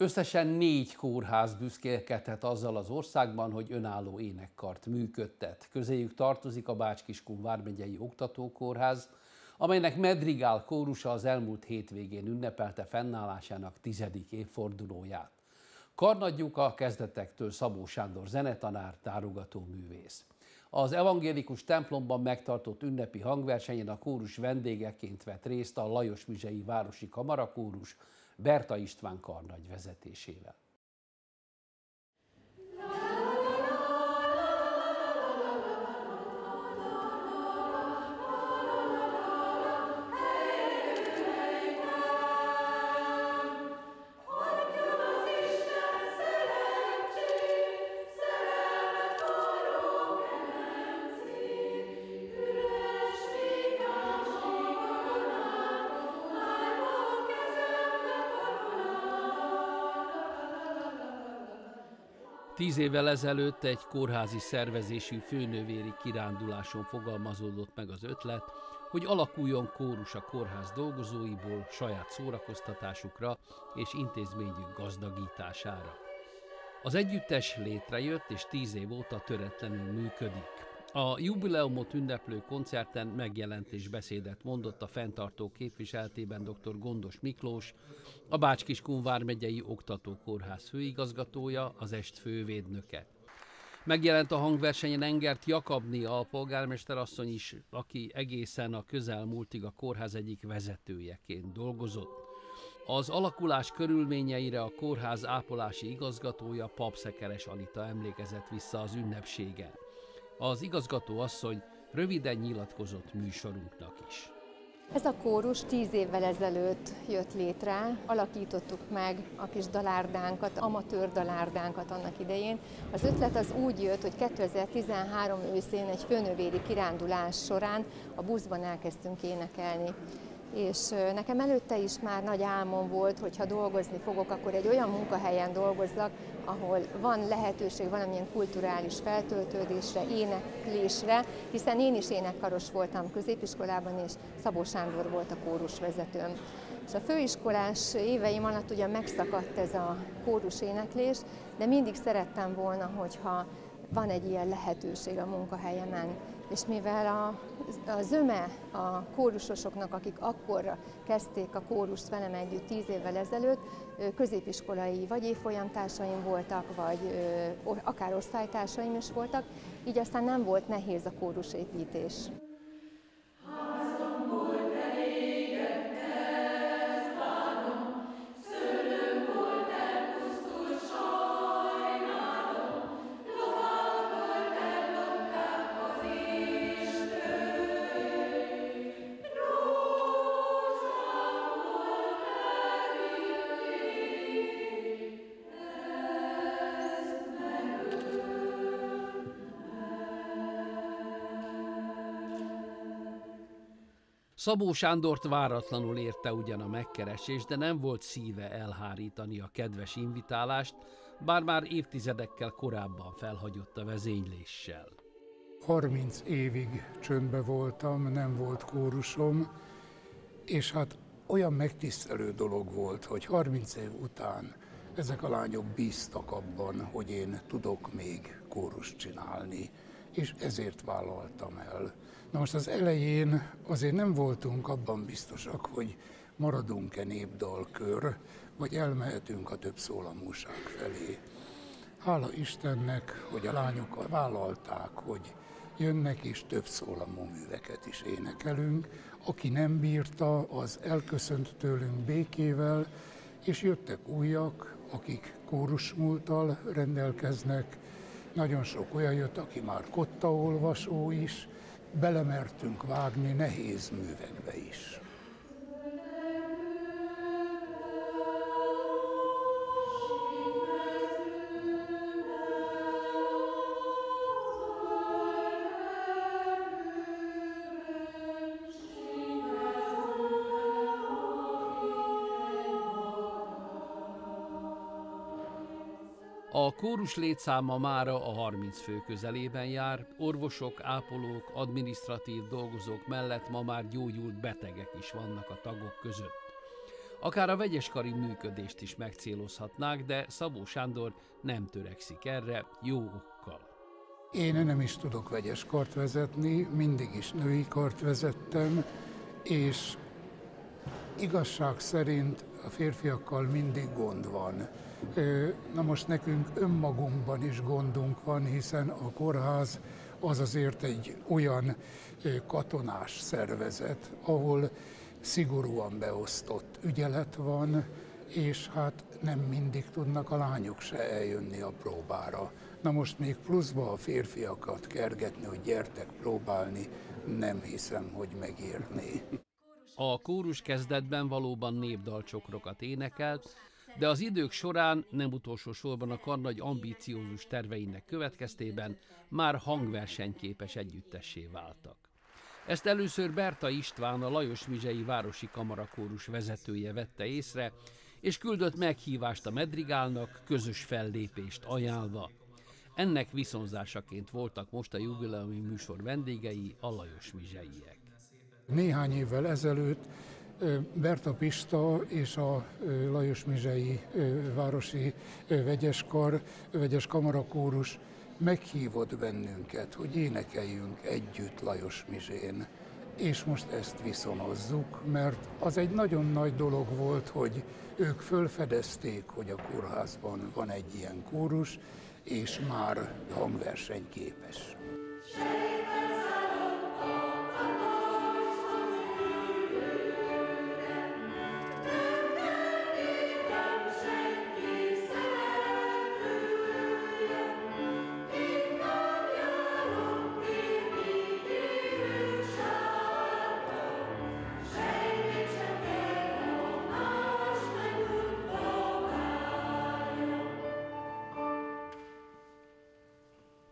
Összesen 4 kórház büszkélkedhet azzal az országban, hogy önálló énekkart működtet. Közéjük tartozik a Bácskiskun vármegyei oktatókórház, amelynek Madrigál kórusa az elmúlt hétvégén ünnepelte fennállásának 10. évfordulóját. Karnagjuk a kezdetektől Szabó Sándor zenetanár, tárogató művész. Az evangélikus templomban megtartott ünnepi hangversenyen a kórus vendégeként vett részt a Lajosmizsei Városi Kamarakórus Berta István karnagy vezetésével. Tíz évvel ezelőtt egy kórházi szervezésű főnővéri kiránduláson fogalmazódott meg az ötlet, hogy alakuljon kórus a kórház dolgozóiból saját szórakoztatásukra és intézményük gazdagítására. Az együttes létrejött és 10 év óta töretlenül működik. A jubileumot ünneplő koncerten megjelent és beszédet mondott a fenntartó képviseletében dr. Gondos Miklós, a Bácskiskun vármegyei oktatókórház főigazgatója, az est fővédnöke. Megjelent a hangversenyen Engert Jakabné alpolgármester asszony is, aki egészen a közelmúltig a kórház egyik vezetőjeként dolgozott. Az alakulás körülményeire a kórház ápolási igazgatója, Papszekeres Anita emlékezett vissza az ünnepségen. Az igazgató asszony röviden nyilatkozott műsorunknak is. Ez a kórus 10 évvel ezelőtt jött létre, alakítottuk meg a kis dalárdánkat, amatőr dalárdánkat annak idején. Az ötlet az úgy jött, hogy 2013 őszén egy főnővéri kirándulás során a buszban elkezdtünk énekelni. És nekem előtte is már nagy álmom volt, hogy ha dolgozni fogok, akkor egy olyan munkahelyen dolgozzak, ahol van lehetőség valamilyen kulturális feltöltődésre, éneklésre, hiszen én is énekkaros voltam középiskolában, és Szabó Sándor volt a kórusvezetőm. És a főiskolás éveim alatt ugyan megszakadt ez a kórus éneklés, de mindig szerettem volna, hogyha van egy ilyen lehetőség a munkahelyemen. És mivel a zöme a kórusosoknak, akik akkor kezdték a kórust velem együtt 10 évvel ezelőtt, középiskolai vagy évfolyamtársaim voltak, vagy akár osztálytársaim is voltak, így aztán nem volt nehéz a kórusépítés. Szabó Sándort váratlanul érte ugyan a megkeresés, de nem volt szíve elhárítani a kedves invitálást, bár már évtizedekkel korábban felhagyott a vezényléssel. 30 évig csöndbe voltam, nem volt kórusom, és hát olyan megtisztelő dolog volt, hogy 30 év után ezek a lányok bíztak abban, hogy én tudok még kórust csinálni, és ezért vállaltam el. Na most az elején azért nem voltunk abban biztosak, hogy maradunk-e népdalkör, vagy elmehetünk a több szólamúság felé. Hála Istennek, hogy a lányok vállalták, hogy jönnek és több szólamú műveket is énekelünk. Aki nem bírta, az elköszönt tőlünk békével, és jöttek újak, akik kórusmúlttal rendelkeznek. Nagyon sok olyan jött, aki már kottaolvasó is, belemertünk vágni nehéz művekbe is. A kórus létszáma mára a 30 fő közelében jár, orvosok, ápolók, adminisztratív dolgozók mellett ma már gyógyult betegek is vannak a tagok között. Akár a vegyeskari működést is megcélozhatnák, de Szabó Sándor nem törekszik erre, jó okkal. Én nem is tudok vegyeskart vezetni, mindig is női kart vezettem, és igazság szerint a férfiakkal mindig gond van. Na most nekünk önmagunkban is gondunk van, hiszen a kórház az azért egy olyan katonás szervezet, ahol szigorúan beosztott ügyelet van, és hát nem mindig tudnak a lányok se eljönni a próbára. Na most még pluszba a férfiakat kergetni, hogy gyertek próbálni, nem hiszem, hogy megérné. A kórus kezdetben valóban népdalcsokrokat énekelt, de az idők során, nem utolsó sorban a kar nagy ambíciózus terveinek következtében már hangversenyképes együttessé váltak. Ezt először Berta István, a Lajosmizsei Városi Kamarakórus vezetője vette észre, és küldött meghívást a Madrigálnak, közös fellépést ajánlva. Ennek viszonzásaként voltak most a jubileumi műsor vendégei, a lajosmizseiek. Néhány évvel ezelőtt Berta Pista és a Lajosmizsei Városi Vegyes Kar, Vegyes Kamarakórus meghívott bennünket, hogy énekeljünk együtt Lajosmizsén. És most ezt viszonozzuk, mert az egy nagyon nagy dolog volt, hogy ők fölfedezték, hogy a kórházban van egy ilyen kórus, és már hangversenyképes.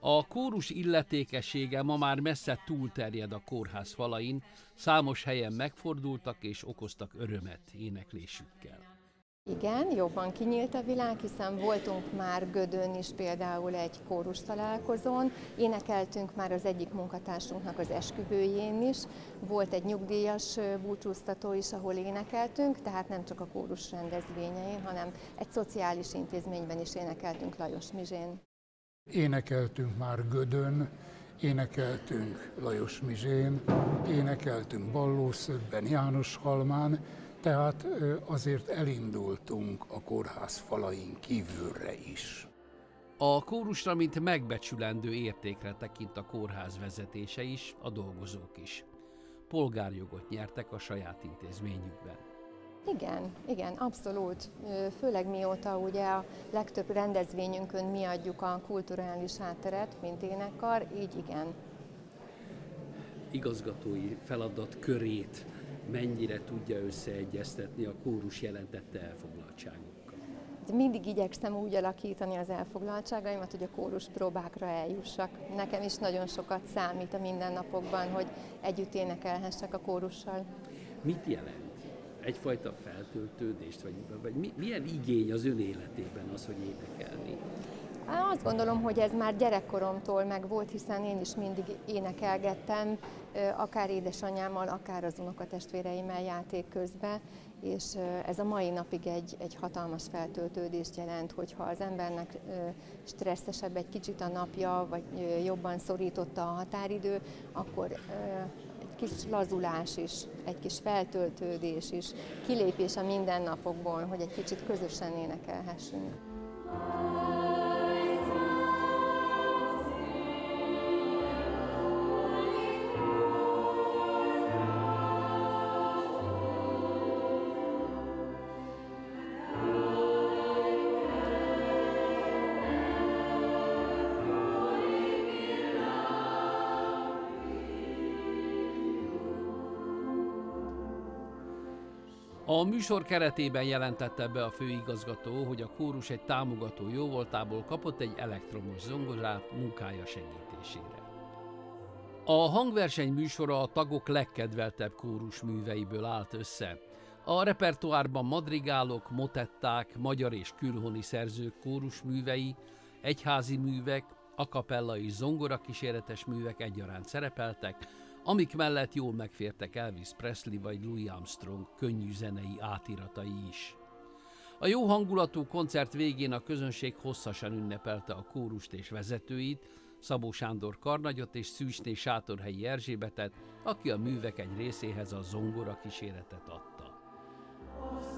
A kórus illetékessége ma már messze túlterjed a kórház falain, számos helyen megfordultak és okoztak örömet éneklésükkel. Igen, jobban kinyílt a világ, hiszen voltunk már Gödön is például egy kórus találkozón, énekeltünk már az egyik munkatársunknak az esküvőjén is, volt egy nyugdíjas búcsúztató is, ahol énekeltünk, tehát nem csak a kórus rendezvényein, hanem egy szociális intézményben is énekeltünk Lajosmizsén. Énekeltünk már Gödön, énekeltünk Lajosmizsén, énekeltünk Ballószögben, Jánoshalmán, tehát azért elindultunk a kórház falain kívülre is. A kórusra, mint megbecsülendő értékre tekint a kórház vezetése is, a dolgozók is. Polgárjogot nyertek a saját intézményükben. Igen, abszolút. Főleg mióta ugye a legtöbb rendezvényünkön mi adjuk a kulturális hátteret, mint énekkar, így igen. Igazgatói feladat körét mennyire tudja összeegyeztetni a kórus jelentette elfoglaltságokkal? Mindig igyekszem úgy alakítani az elfoglaltságaimat, hogy a kórus próbákra eljussak. Nekem is nagyon sokat számít a mindennapokban, hogy együtt énekelhessek a kórussal. Mit jelent? Egyfajta feltöltődést, vagy milyen igény az ön életében az, hogy énekelni? Azt gondolom, hogy ez már gyerekkoromtól megvolt, hiszen én is mindig énekelgettem, akár édesanyámmal, akár az unokatestvéreimmel játék közben, és ez a mai napig egy hatalmas feltöltődést jelent, hogyha az embernek stresszesebb egy kicsit a napja, vagy jobban szorította a határidő, akkor egy kis lazulás is, egy kis feltöltődés is, kilépés a mindennapokból, hogy egy kicsit közösen énekelhessünk. A műsor keretében jelentette be a főigazgató, hogy a kórus egy támogató jóvoltából kapott egy elektromos zongorát munkája segítésére. A hangverseny műsora a tagok legkedveltebb kórus műveiből állt össze. A repertoárban madrigálok, motetták, magyar és külhoni szerzők kórusművei, egyházi művek, a cappella és zongora kíséretes művek egyaránt szerepeltek, amik mellett jól megfértek Elvis Presley vagy Louis Armstrong könnyű zenei átiratai is. A jó hangulatú koncert végén a közönség hosszasan ünnepelte a kórust és vezetőit, Szabó Sándor karnagyot és Szűsné Sátorhelyi Erzsébetet, aki a művek egy részéhez a zongora kíséretet adta.